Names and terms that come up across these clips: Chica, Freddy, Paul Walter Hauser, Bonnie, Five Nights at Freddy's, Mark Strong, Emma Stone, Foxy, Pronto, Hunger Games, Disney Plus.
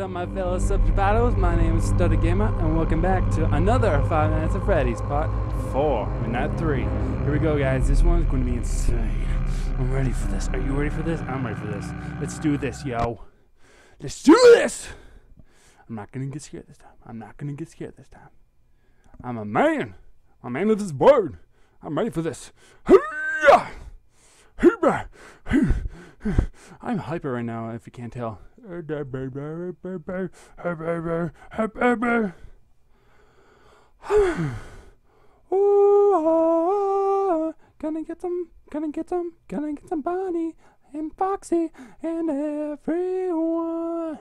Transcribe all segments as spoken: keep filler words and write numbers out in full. up, my fellow subscribers? My name is Study Gamer, and welcome back to another Five Nights at Freddy's part four, and not three. Here we go, guys. This one's going to be insane. I'm ready for this. Are you ready for this? I'm ready for this. Let's do this, yo. Let's do this. I'm not going to get scared this time. I'm not going to get scared this time. I'm a man. I'm a man of this board. I'm ready for this. I'm hyper right now, if you can't tell. Ooh, gonna get them, gonna get them, gonna get them, Bonnie and Foxy and everyone.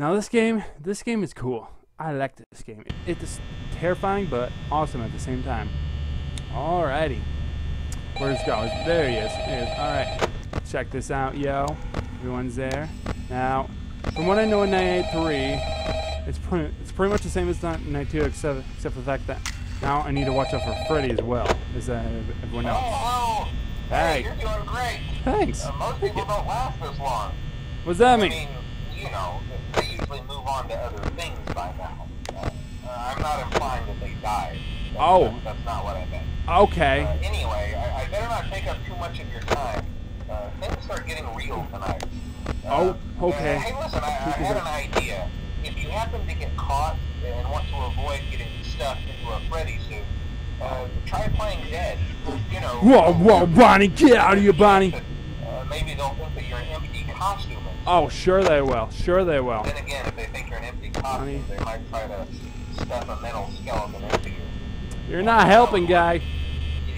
Now this game, this game is cool. I like this game. It, it's terrifying but awesome at the same time. Alrighty. Where's Gauze? There he is. There he is. Alright. Check this out, yo. Everyone's there. Now, from what I know in nine eight three, it's pretty, it's pretty much the same as nine eight two, except, except for the fact that now I need to watch out for Freddy as well, as uh, everyone else. Oh, hello. Hey. Hey, you're doing great. Thanks. Uh, most people don't last this long. What's that mean? I mean, you know, they usually move on to other things by now. Uh, I'm not implying that they died. That's, oh. That's, that's not what I meant. Okay. Uh, anyway, I, I better not take up too much of your time. Uh, things start getting real tonight. Uh, oh, okay. Uh, hey, listen, I, I had an idea. If you happen to get caught and want to avoid getting stuffed into a Freddy suit, uh, try playing dead. You know. Whoa, whoa, Bonnie, get out of here, Bonnie. Uh, maybe they'll think that you're an empty costume. Oh, sure they will. Sure they will. Then again, if they think you're an empty costume, they might try to stuff a mental skeleton into you. You're not helping, guy.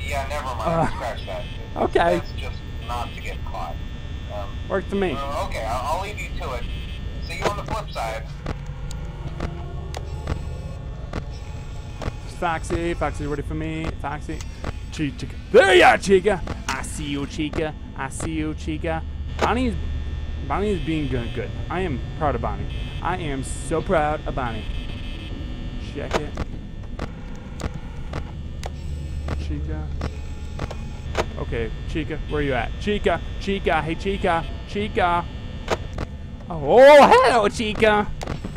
Yeah, never mind. Uh, Scratch that. Okay. That's just not to get caught. Um, Worked for me. Uh, okay, I'll, I'll leave you to it. See you on the flip side. Foxy, Foxy, ready for me? Foxy. Chica. There you are, Chica. I see you, Chica. I see you, Chica. Bonnie's, Bonnie is being good. Good. I am proud of Bonnie. I am so proud of Bonnie. Check it. Chica. Okay, Chica, where you at? Chica, Chica, hey Chica, Chica. Oh, oh hello, Chica.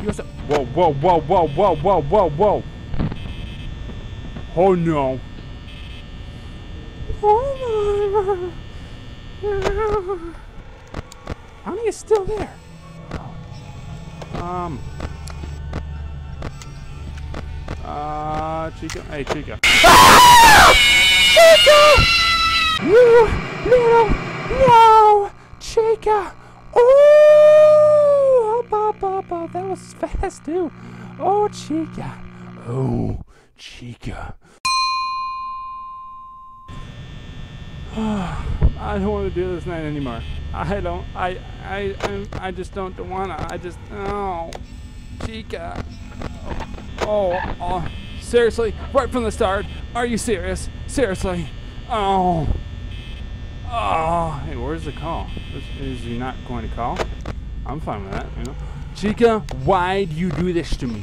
You're so whoa, whoa, whoa, whoa, whoa, whoa, whoa, whoa. Oh no. Oh no. Bonnie is still there. Oh. Um. Uh, Chica. Hey, Chica. Ah! Chica! No, no, no! Chica! Oh! Up, up, up, up. That was fast, too. Oh, Chica. Oh, Chica. I don't want to do this night anymore. I don't. I, I, I, I just don't wanna. I just. Oh, Chica. Oh. Oh, oh, seriously? Right from the start? Are you serious? Seriously? Oh. Oh. Hey, where's the call? Is, is he not going to call? I'm fine with that, you know? Chica, why do you do this to me?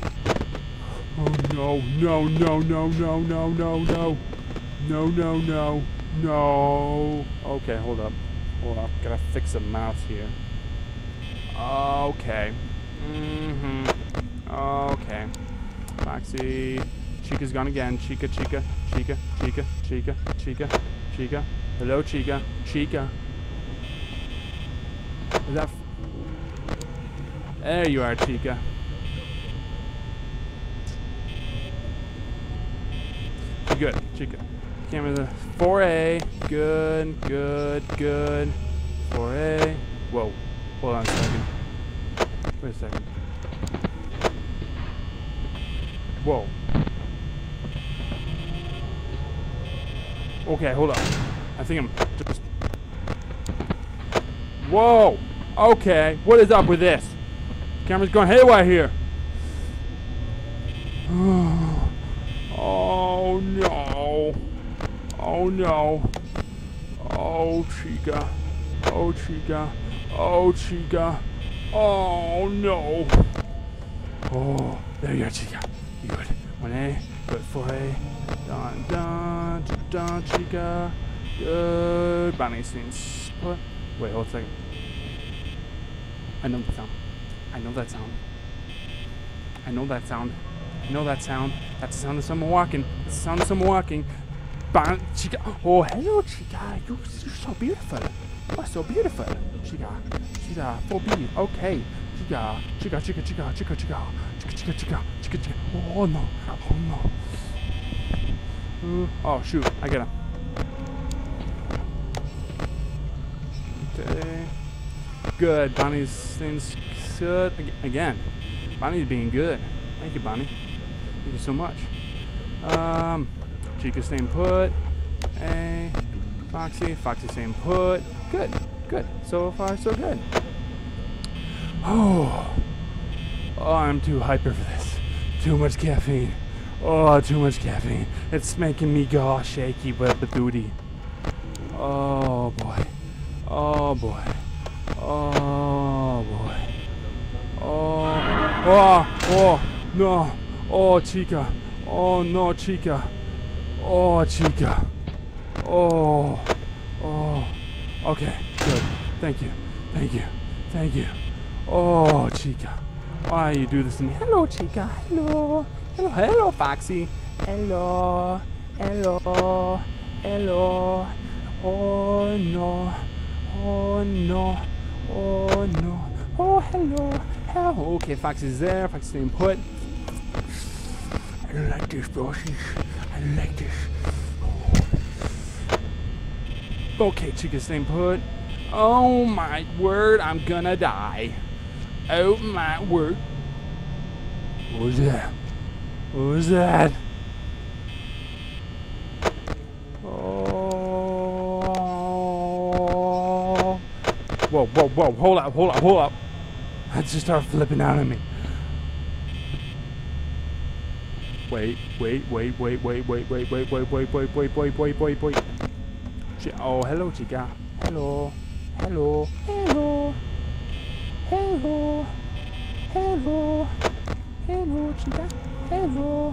Oh, no, no, no, no, no, no, no, no. No, no, no, no. Okay, hold up. Hold up. Gotta fix a mouse here. Okay. Mm-hmm. Okay. Foxy, Chica's gone again. Chica, Chica, Chica, Chica, Chica, Chica, Chica. Hello, Chica, Chica. Is that? F there you are, Chica. Good, Chica. Camera four A. Good, good, good. four A. Whoa. Hold on a second. Wait a second. Whoa. Okay, hold up. I think I'm just... Whoa! Okay, what is up with this? Camera's going haywire here. Oh no. Oh no. Oh Chica. Oh Chica. Oh Chica. Oh no. Oh, there you are, Chica. Good. one A. Good. four A. Dun, dun, dun, Chica. Good. Bonnie seems... Wait, hold a second. I know the sound. I know that sound. I know that sound. I know that sound. That's the sound of someone walking. That's the sound of someone walking. Bon Chica. Oh, hello, Chica. You, you're so beautiful. You are so beautiful. Chica. Chica. four B. Okay. Chica. Chica, Chica, Chica, Chica, Chica. Chica, Chica, Chica, Chica, Chica. Oh, no. Oh, no. Oh, shoot. I get him. Okay. Good. Bonnie's things good. Again. Bonnie's being good. Thank you, Bonnie. Thank you so much. Um, Chica staying put. Hey, Foxy. Foxy staying put. Good. Good. So far, so good. Oh. Oh, I'm too hyper for this. Too much caffeine. Oh, too much caffeine. It's making me go all shaky with the booty. Oh, boy. Oh, boy. Oh, boy. Oh. Oh, oh, no. Oh, Chica. Oh, no, Chica. Oh, Chica. Oh. Oh. Okay, good. Thank you. Thank you. Thank you. Oh, Chica. Why you do this to me? Hello, Chica. Hello. Hello, hello, Foxy. Hello, hello, hello. Oh no, oh no, oh no. Oh, hello, hello. Okay, Foxy's there. Foxy's staying put. I don't like this, Foxy. I don't like this. Okay, Chica's staying put. Oh my word, I'm gonna die. Oh my word. What was that? What was that? Oh! Whoa, whoa, whoa! Hold up, hold up, hold up! I just started flipping out on me. Wait, wait, wait, wait, wait, wait, wait, wait, wait, wait, wait, wait, wait, wait, wait, wait. Oh, hello, Chica. Hello, hello, hello, hello, hello, hello, Chica. Hello.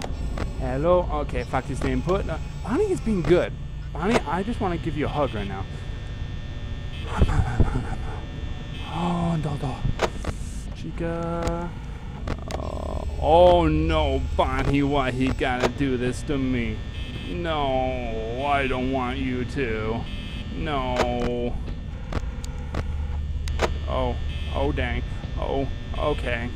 Hello. Okay, Foxy's staying put. Uh, Bonnie is being good. Bonnie, I just want to give you a hug right now. Oh, no, no. Chica. Uh, oh, no, Bonnie, why he gotta do this to me? No, I don't want you to. No. Oh, oh, dang. Oh, okay.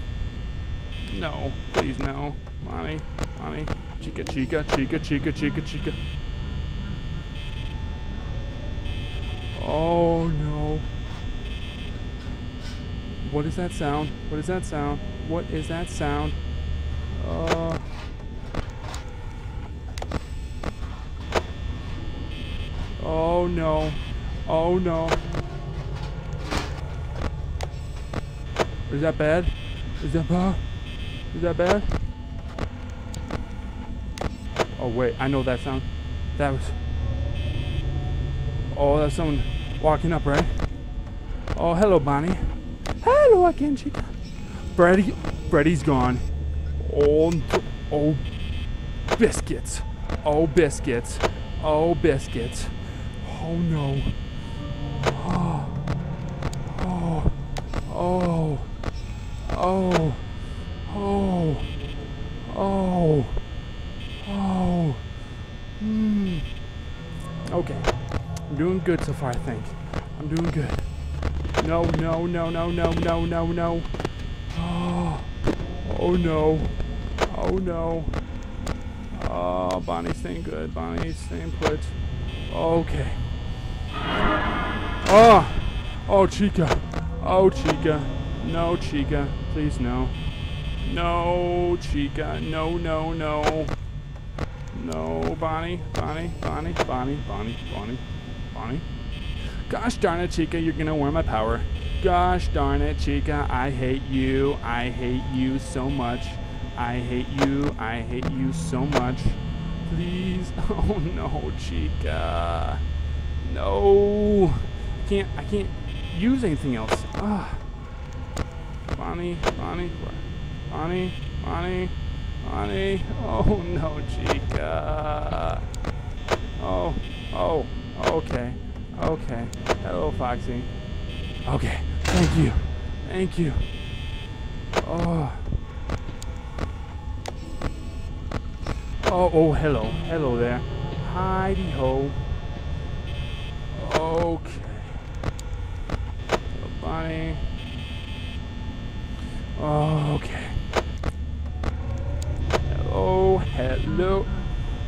No, please, no. Bonnie, Bonnie, Chica, Chica, Chica, Chica, Chica, Chica. Oh no. What is that sound? What is that sound? What is that sound? Uh. Oh no. Oh no. Is that bad? Is that bad? Is that bad? Oh wait, I know that sound. That was... Oh, that's someone walking up, right? Oh, hello, Bonnie. Hello again, Chica. Freddy... Freddy's gone. Oh, oh... Biscuits. Oh, biscuits. Oh, biscuits. Oh, no. Oh. Oh. Oh. Oh. Oh. Oh. Oh, hmm. Okay, I'm doing good so far. I think I'm doing good. No, no, no, no, no, no, no, no. Oh, oh no, oh no. Oh, Bonnie's staying good. Bonnie's staying put. Okay. Oh, oh, Chica. Oh, Chica. No, Chica. Please, no. No, Chica. No, no, no. No, Bonnie, Bonnie, Bonnie, Bonnie, Bonnie, Bonnie, Bonnie. Gosh darn it, Chica, you're gonna wear my power. Gosh darn it, Chica, I hate you. I hate you so much. I hate you. I hate you so much. Please. Oh no, Chica. No. I can't. I can't use anything else. Ah. Bonnie, Bonnie, Bonnie, Bonnie. Bonnie, oh no, Chica. Oh, oh, okay, okay. Hello, Foxy. Okay, thank you, thank you. Oh. Oh, oh, hello. Hello there. Hidey ho. Okay. Bonnie. Oh, okay. Hello, hello.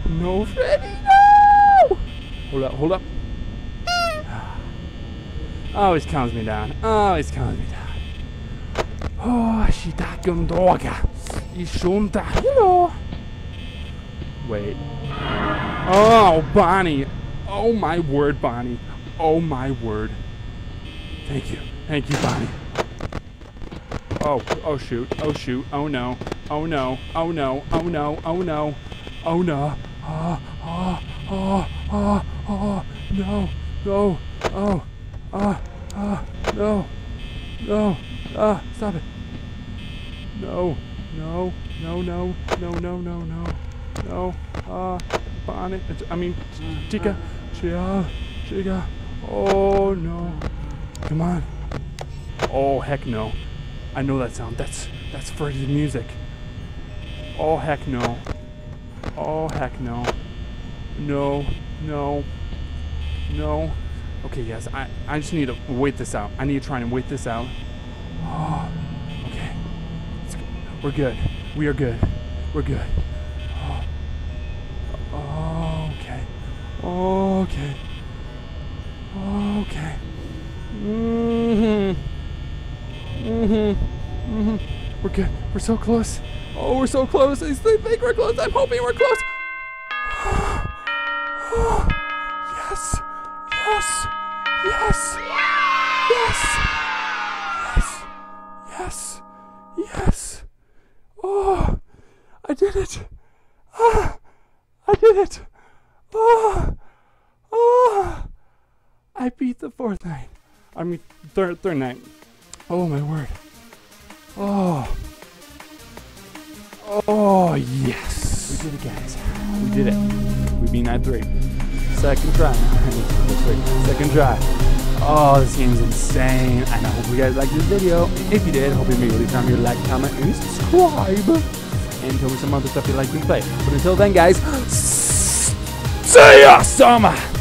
No, Freddy, no! Hold up, hold up. Always calms me down. Always calms me down. Oh, she's that gun dog. You shouldn't. Hello. Wait. Oh, Bonnie. Oh, my word, Bonnie. Oh, my word. Thank you. Thank you, Bonnie. Oh, oh, shoot. Oh, shoot. Oh, no. Oh, no. Oh, no. Oh, no. Oh, no. Oh, no. Oh, oh, oh, oh, oh, no. No. Oh. Ah, ah, no, no, ah, stop it. No, no, no, no, no, no, no, no, no, ah, Bonnie, I mean, Chica, Chica, Chica, oh no, come on. Oh, heck no. I know that sound, that's, that's Freddy's music. Oh, heck no. Oh, heck no. No, no, no. Okay, yes, I, I just need to wait this out. I need to try and wait this out. Oh, okay. It's good. We're good. We are good. We're good. Oh, oh okay. Okay. Okay. Mm-hmm. Mm-hmm. Mm-hmm. We're good. We're so close. Oh, we're so close. I think we're close. I'm hoping we're close. Oh, yes. Yes! Yes! Yes! Yes! Yes! Yes! Oh! I did it! Ah! I did it! Oh! Oh! I beat the fourth night. I mean, third third night. Oh my word! Oh! Oh yes! We did it, guys. We did it. We beat night three. Second try. Second try. Oh, this game's insane. And I hope you guys liked this video. If you did, hope you made really time to like, comment, and subscribe. And tell me some other stuff you like to play. But until then, guys, see ya, summer!